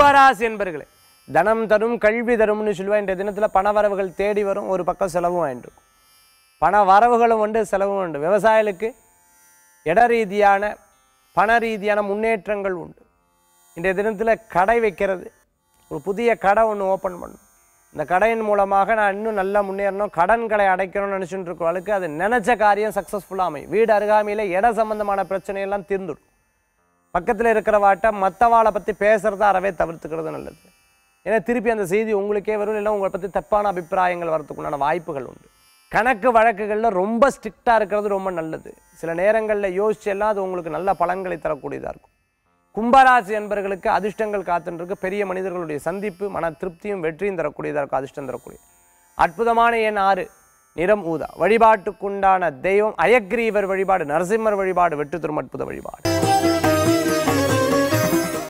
கும்பராசி என்பர்களே தனம் தரும் கல்வி தரும்னு சொல்லுவேன். இந்த தினத்தில் பண வரவுகள் தேடி வரும், ஒரு பக்கம் செலவும் ஆயிடும். பண வரவுகளும் உண்டு, செலவும் உண்டு. விவசாயிகளுக்கு இட ரீதியான பண ரீதியான முன்னேற்றங்கள் உண்டு. இன்றைய தினத்தில் கடை வைக்கிறது, ஒரு புதிய கடை ஒன்று ஓப்பன் பண்ணும். இந்த கடையின் மூலமாக நான் இன்னும் நல்லா முன்னேறணும், கடன்களை அடைக்கணும்னு நினச்சிட்டு இருக்கவளுக்கு அது நினச்ச காரியம் சக்ஸஸ்ஃபுல்லாக அமையும். வீடு அருகாமையில் இட சம்பந்தமான பிரச்சனையெல்லாம் தீர்ந்துடும். பக்கத்தில் இருக்கிறவாட்ட மற்றவாளை பற்றி பேசுகிறத அறவே தவிர்த்துக்கிறது நல்லது. ஏன்னா திருப்பி அந்த செய்தி உங்களுக்கே வரும், இல்லை உங்களை பற்றி தப்பான அபிப்பிராயங்கள் வரத்துக்குண்டான வாய்ப்புகள் உண்டு. கணக்கு வழக்குகளில் ரொம்ப ஸ்ட்ரிக்டாக இருக்கிறது ரொம்ப நல்லது. சில நேரங்களில் யோசிச்சு எல்லாம் அது உங்களுக்கு நல்ல பலன்களை தரக்கூடியதாக இருக்கும். கும்பராசி என்பர்களுக்கு அதிர்ஷ்டங்கள் காத்துன்றிருக்கு. பெரிய மனிதர்களுடைய சந்திப்பு மன திருப்தியும் வெற்றியும் தரக்கூடியதாக இருக்கும். அதிர்ஷ்டம் தரக்கூடிய அற்புதமான எண் 6, நிறம் ஊதா. வழிபாட்டுக்குண்டான தெய்வம் அயக்ரீவர் வழிபாடு, நரசிம்மர் வழிபாடு வெற்றி தரும் அற்புத வழிபாடு.